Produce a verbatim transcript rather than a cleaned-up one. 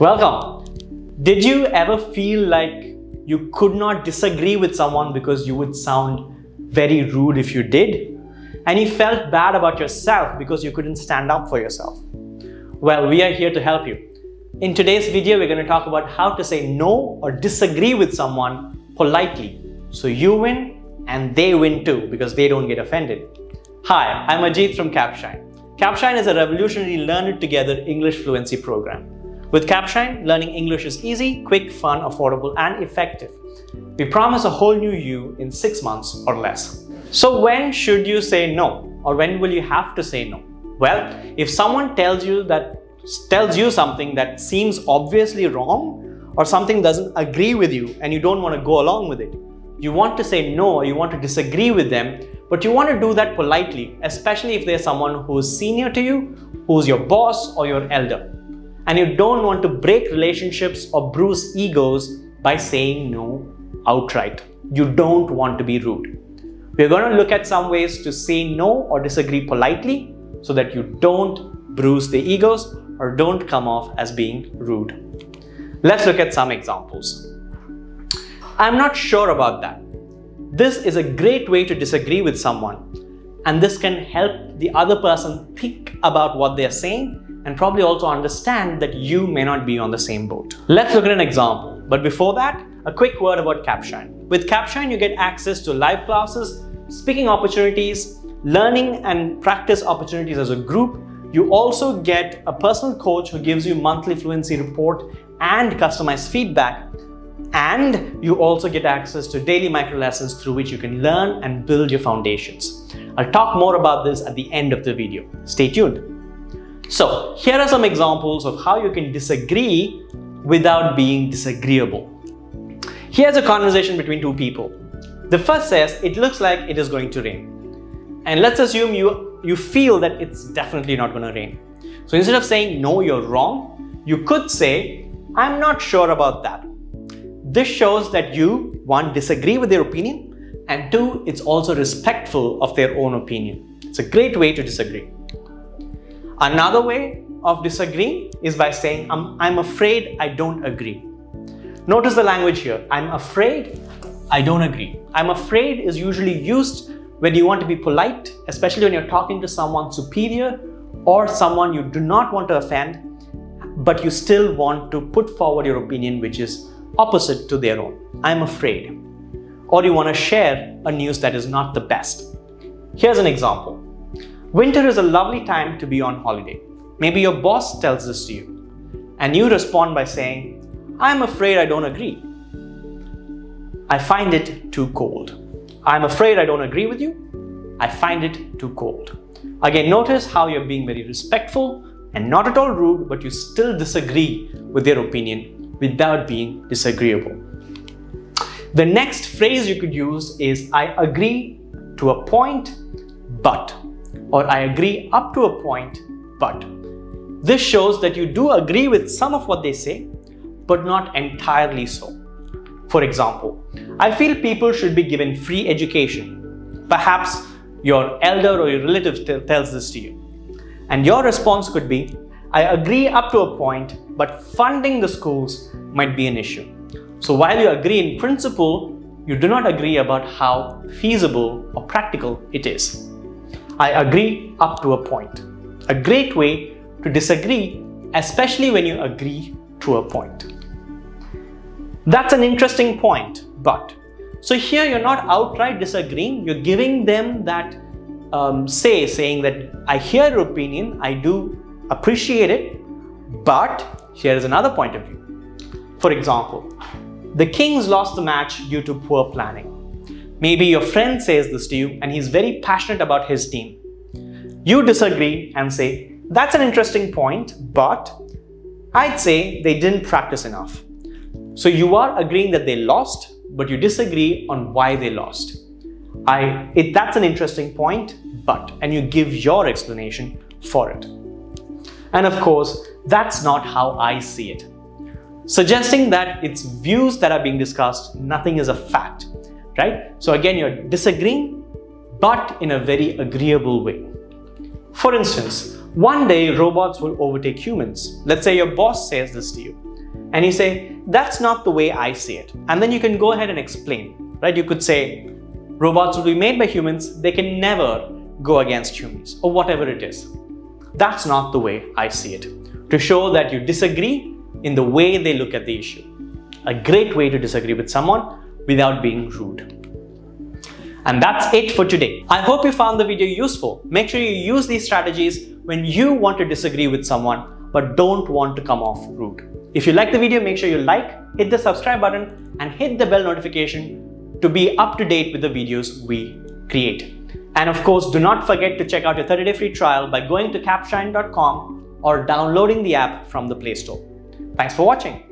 Welcome. Did you ever feel like you could not disagree with someone because you would sound very rude if you did? And you felt bad about yourself because you couldn't stand up for yourself? Well, we are here to help you. In today's video, we're going to talk about how to say no or disagree with someone politely, so you win and they win too, because they don't get offended. Hi, I'm Ajit from Capshine. Capshine is a revolutionary Learn It Together English fluency program. With Capshine, learning English is easy, quick, fun, affordable, and effective. We promise a whole new you in six months or less. So when should you say no? Or when will you have to say no? Well, if someone tells you that tells you something that seems obviously wrong, or something doesn't agree with you and you don't want to go along with it, you want to say no, or you want to disagree with them, but you want to do that politely, especially if there's someone who's senior to you, who's your boss or your elder. And you don't want to break relationships or bruise egos by saying no outright. You don't want to be rude. We're going to look at some ways to say no or disagree politely so that you don't bruise the egos or don't come off as being rude. Let's look at some examples. I'm not sure about that. This is a great way to disagree with someone, and this can help the other person think about what they're saying and probably also understand that you may not be on the same boat. Let's look at an example. But before that, a quick word about Capshine. With Capshine, you get access to live classes, speaking opportunities, learning and practice opportunities as a group. You also get a personal coach who gives you monthly fluency report and customized feedback. And you also get access to daily micro lessons through which you can learn and build your foundations. I'll talk more about this at the end of the video. Stay tuned. So here are some examples of how you can disagree without being disagreeable. Here's a conversation between two people. The first says, "It looks like it is going to rain." And let's assume you, you feel that it's definitely not going to rain. So instead of saying, "No, you're wrong," you could say, "I'm not sure about that." This shows that you, one, disagree with their opinion, and two, it's also respectful of their own opinion. It's a great way to disagree. Another way of disagreeing is by saying, I'm, I'm afraid I don't agree. Notice the language here. I'm afraid I don't agree. I'm afraid is usually used when you want to be polite, especially when you're talking to someone superior or someone you do not want to offend, but you still want to put forward your opinion, which is opposite to their own. I'm afraid. Or you want to share a news that is not the best. Here's an example. Winter is a lovely time to be on holiday. Maybe your boss tells this to you, and you respond by saying, "I'm afraid I don't agree. I find it too cold." I'm afraid I don't agree with you. I find it too cold. Again, notice how you're being very respectful and not at all rude, but you still disagree with their opinion without being disagreeable. The next phrase you could use is, "I agree to a point, but," or "I agree up to a point, but." This shows that you do agree with some of what they say, but not entirely so. For example, I feel people should be given free education. Perhaps your elder or your relative tells this to you. And your response could be, "I agree up to a point, but funding the schools might be an issue." So while you agree in principle, you do not agree about how feasible or practical it is. I agree up to a point. A great way to disagree, especially when you agree to a point. That's an interesting point, but. So here you're not outright disagreeing, you're giving them that um, say, saying that I hear your opinion, I do appreciate it, but here is another point of view. For example, the Kings lost the match due to poor planning. Maybe your friend says this to you and he's very passionate about his team. You disagree and say, "That's an interesting point, but I'd say they didn't practice enough." So you are agreeing that they lost, but you disagree on why they lost. I, it, that's an interesting point, but, and you give your explanation for it. And of course, "That's not how I see it," suggesting that it's views that are being discussed, nothing is a fact. Right? So again, you're disagreeing, but in a very agreeable way. For instance, one day robots will overtake humans. Let's say your boss says this to you. and you say, that's not the way I see it. And then you can go ahead and explain, right? You could say, robots will be made by humans, they can never go against humans, or whatever it is. That's not the way I see it. To show that you disagree in the way they look at the issue. A great way to disagree with someone without being rude. And that's it for today. I hope you found the video useful. Make sure you use these strategies when you want to disagree with someone but don't want to come off rude. If you like the video, make sure you like, hit the subscribe button and hit the bell notification to be up to date with the videos we create. And of course, do not forget to check out your thirty day free trial by going to capshine dot com or downloading the app from the Play Store. Thanks for watching.